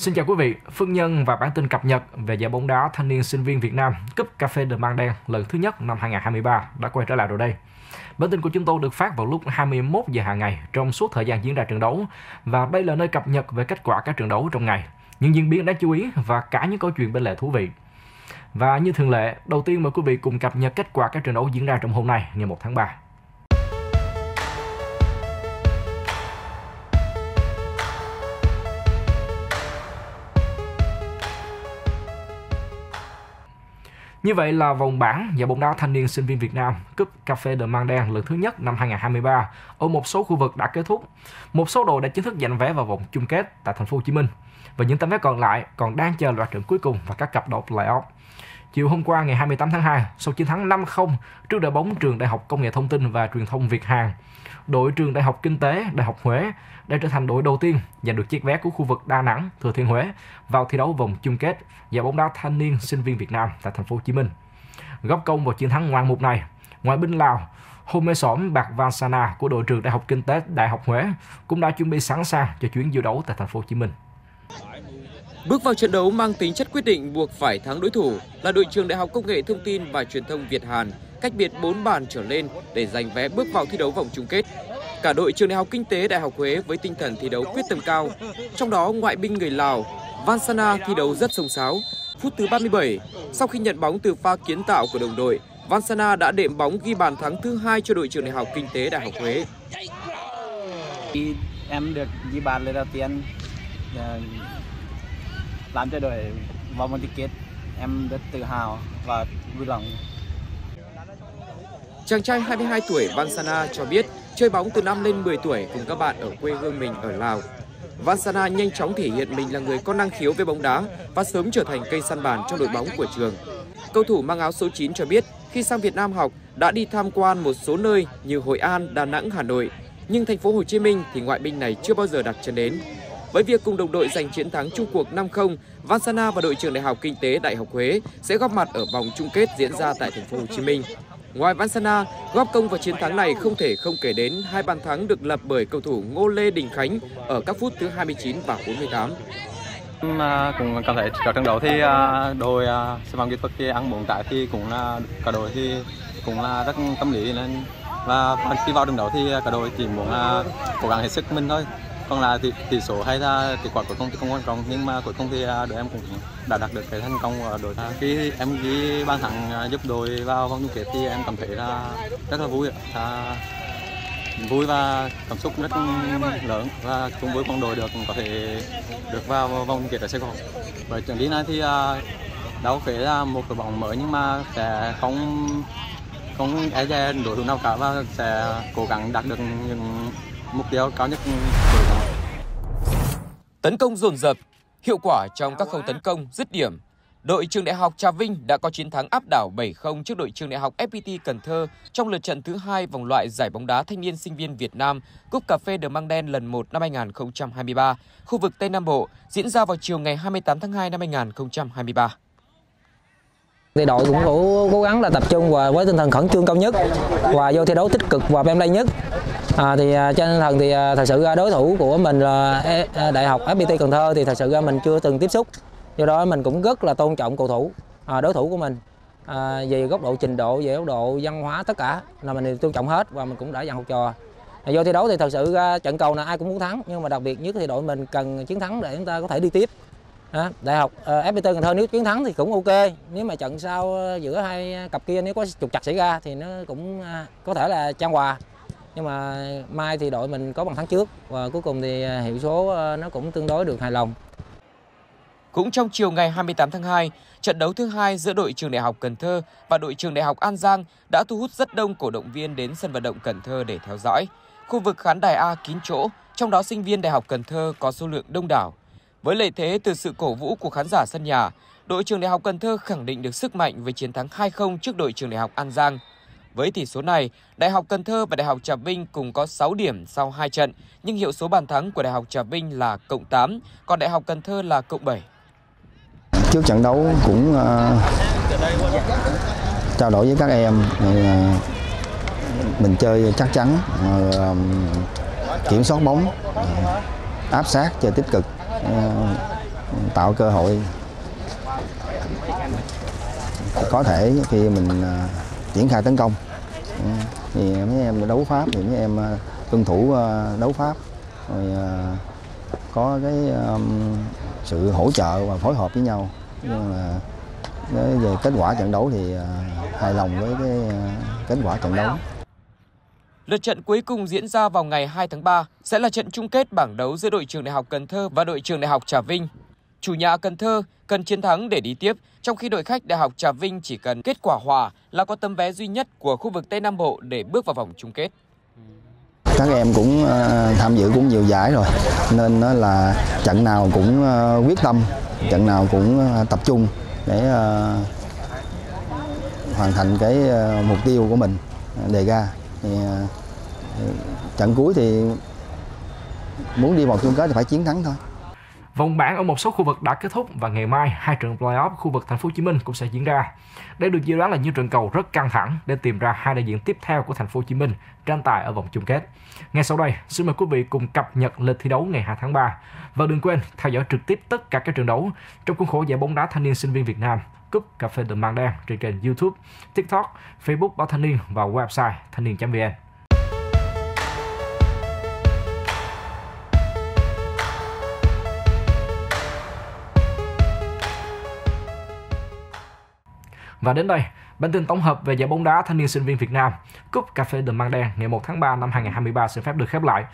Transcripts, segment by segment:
Xin chào quý vị, Phước Nhân và bản tin cập nhật về giải bóng đá thanh niên sinh viên Việt Nam Cúp Cà phê Măng Đen lần thứ nhất năm 2023 đã quay trở lại rồi đây. Bản tin của chúng tôi được phát vào lúc 21 giờ hàng ngày trong suốt thời gian diễn ra trận đấu và đây là nơi cập nhật về kết quả các trận đấu trong ngày, những diễn biến đáng chú ý và cả những câu chuyện bên lề thú vị. Và như thường lệ, đầu tiên mời quý vị cùng cập nhật kết quả các trận đấu diễn ra trong hôm nay ngày 1 tháng 3. Như vậy là vòng bảng giải bóng đá thanh niên sinh viên Việt Nam Cúp Cà phê Măng Đen lần thứ nhất năm 2023 ở một số khu vực đã kết thúc. Một số đội đã chính thức giành vé vào vòng chung kết tại thành phố Hồ Chí Minh và những tấm vé còn lại còn đang chờ loạt trận cuối cùng và các cặp đấu playoff. Chiều hôm qua ngày 28 tháng 2, sau chiến thắng 5-0 trước đội bóng trường Đại học Công nghệ Thông tin và Truyền thông Việt Hàn, đội trường Đại học Kinh tế Đại học Huế đã trở thành đội đầu tiên giành được chiếc vé của khu vực Đà Nẵng, Thừa Thiên Huế vào thi đấu vòng chung kết giải bóng đá thanh niên sinh viên Việt Nam tại thành phố Hồ Chí Minh. Góp công vào chiến thắng ngoạn mục này, ngoại binh Lào Home Xổm Bạc Vansana của đội trường Đại học Kinh tế Đại học Huế cũng đã chuẩn bị sẵn sàng cho chuyến giao đấu tại thành phố Hồ Chí Minh. Bước vào trận đấu mang tính chất quyết định buộc phải thắng đối thủ là đội trường Đại học Công nghệ Thông tin và Truyền thông Việt Hàn cách biệt 4 bàn trở lên để giành vé bước vào thi đấu vòng chung kết. Cả đội trường Đại học Kinh tế Đại học Huế với tinh thần thi đấu quyết tâm cao, trong đó ngoại binh người Lào Vansana thi đấu rất sông sáo. Phút thứ 37, sau khi nhận bóng từ pha kiến tạo của đồng đội, Vansana đã đệm bóng ghi bàn thắng thứ 2 cho đội trường Đại học Kinh tế Đại học Huế. Khi em được ghi bàn lần đầu tiên làm cho đội vào vòng chung kết, em rất tự hào và vui lòng. Chàng trai 22 tuổi Vansana cho biết chơi bóng từ năm lên 10 tuổi cùng các bạn ở quê hương mình ở Lào. Vansana nhanh chóng thể hiện mình là người có năng khiếu với bóng đá và sớm trở thành cây săn bàn cho đội bóng của trường. Cầu thủ mang áo số 9 cho biết khi sang Việt Nam học đã đi tham quan một số nơi như Hội An, Đà Nẵng, Hà Nội, nhưng thành phố Hồ Chí Minh thì ngoại binh này chưa bao giờ đặt chân đến. Với việc cùng đồng đội giành chiến thắng chung cuộc 5-0, Vansana và đội trường Đại học Kinh tế Đại học Huế sẽ góp mặt ở vòng chung kết diễn ra tại thành phố Hồ Chí Minh. Ngoài Vansana, góp công vào chiến thắng này không thể không kể đến hai bàn thắng được lập bởi cầu thủ Ngô Lê Đình Khánh ở các phút thứ 29 và 48. Cũng cảm thấy các trận đấu thì đội Sư phạm Kỹ thuật khi ăn 4 trái thì cũng là cả đội thì cũng là rất tâm lý, nên và khi vào trận đấu thì cả đội chỉ muốn cố gắng hết sức mình thôi. Còn là tỷ số hay là kết quả cuối cùng thì không quan trọng, nhưng mà cuối cùng thì đội em cũng đã đạt được cái thành công của đội. Khi em ghi bàn thắng giúp đội vào vòng chung kết thì em cảm thấy là rất là vui, vui và cảm xúc rất lớn và cũng với con đội được có thể được vào vòng chung kết ở Sài Gòn. Và trận đi này thì đấu phải là một đội bóng mới nhưng mà sẽ không e dè đối thủ nào cả và sẽ cố gắng đạt được những mục tiêu cao nhất. Tấn công dồn dập, hiệu quả trong các khâu tấn công, dứt điểm. Đội trường Đại học Trà Vinh đã có chiến thắng áp đảo 7-0 trước đội trường Đại học FPT Cần Thơ trong lượt trận thứ 2 vòng loại giải bóng đá thanh niên sinh viên Việt Nam Cúp Cà phê Măng Đen lần 1 năm 2023, khu vực Tây Nam Bộ, diễn ra vào chiều ngày 28 tháng 2 năm 2023. Thì đội cũng cố gắng là tập trung và với tinh thần khẩn trương cao nhất và vô thi đấu tích cực và bem lây nhất. Thì trên tinh thần thì thật sự ra đối thủ của mình là Đại học FPT Cần Thơ thì thật sự ra mình chưa từng tiếp xúc, do đó mình cũng rất là tôn trọng cầu thủ đối thủ của mình, về góc độ trình độ, về góc độ văn hóa, tất cả là mình đều tôn trọng hết và mình cũng đã dặn học trò. Vô thi đấu thì thật sự ra trận cầu là ai cũng muốn thắng, nhưng mà đặc biệt nhất thì đội mình cần chiến thắng để chúng ta có thể đi tiếp. Đại học FPT Cần Thơ nếu chiến thắng thì cũng ok, nếu mà trận sau giữa hai cặp kia nếu có trục trặc xảy ra thì nó cũng có thể là trang hòa. Nhưng mà mai thì đội mình có bàn thắng trước và cuối cùng thì hiệu số nó cũng tương đối được hài lòng. Cũng trong chiều ngày 28 tháng 2, trận đấu thứ 2 giữa đội trường Đại học Cần Thơ và đội trường Đại học An Giang đã thu hút rất đông cổ động viên đến sân vận động Cần Thơ để theo dõi. Khu vực khán đài A kín chỗ, trong đó sinh viên Đại học Cần Thơ có số lượng đông đảo. Với lợi thế từ sự cổ vũ của khán giả sân nhà, đội trường Đại học Cần Thơ khẳng định được sức mạnh với chiến thắng 2-0 trước đội trường Đại học An Giang. Với tỷ số này, Đại học Cần Thơ và Đại học Trà Vinh cùng có 6 điểm sau 2 trận, nhưng hiệu số bàn thắng của Đại học Trà Vinh là +8, còn Đại học Cần Thơ là +7. Trước trận đấu cũng trao đổi với các em, mình chơi chắc chắn, kiểm soát bóng, áp sát, chơi tích cực, tạo cơ hội. Có thể khi mình triển khai tấn công thì mấy em đấu pháp thì mấy em tuân thủ đấu pháp, rồi có cái sự hỗ trợ và phối hợp với nhau. Nhưng mà về kết quả trận đấu thì hài lòng với cái kết quả trận đấu. Lượt trận cuối cùng diễn ra vào ngày 2 tháng 3 sẽ là trận chung kết bảng đấu giữa đội trường Đại học Cần Thơ và đội trường Đại học Trà Vinh. Chủ nhà Cần Thơ cần chiến thắng để đi tiếp, trong khi đội khách Đại học Trà Vinh chỉ cần kết quả hòa là có tấm vé duy nhất của khu vực Tây Nam Bộ để bước vào vòng chung kết. Các em cũng tham dự cũng nhiều giải rồi, nên nó là trận nào cũng quyết tâm, trận nào cũng tập trung để hoàn thành cái mục tiêu của mình đề ra. Thì trận cuối thì muốn đi vào chung kết thì phải chiến thắng thôi. Vòng bảng ở một số khu vực đã kết thúc và ngày mai hai trận playoff khu vực Thành phố Hồ Chí Minh cũng sẽ diễn ra. Đây được dự đoán là những trận cầu rất căng thẳng để tìm ra hai đại diện tiếp theo của Thành phố Hồ Chí Minh tranh tài ở vòng chung kết. Ngay sau đây, xin mời quý vị cùng cập nhật lịch thi đấu ngày 2 tháng 3 và đừng quên theo dõi trực tiếp tất cả các trận đấu trong khuôn khổ giải bóng đá thanh niên sinh viên Việt Nam, Cúp Cà phê Măng Đen trên kênh YouTube, TikTok, Facebook Báo Thanh Niên và website Thanhnien.vn. Và đến đây, bản tin tổng hợp về giải bóng đá thanh niên sinh viên Việt Nam, Cúp Cà phê Măng Đen ngày 1 tháng 3 năm 2023 xin phép được khép lại.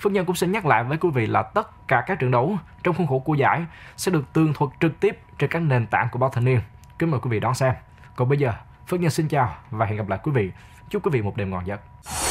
Phước Nhân cũng xin nhắc lại với quý vị là tất cả các trận đấu trong khuôn khổ của giải sẽ được tường thuật trực tiếp trên các nền tảng của Báo Thanh Niên. Kính mời quý vị đón xem. Còn bây giờ, Phước Nhân xin chào và hẹn gặp lại quý vị. Chúc quý vị một đêm ngon giấc.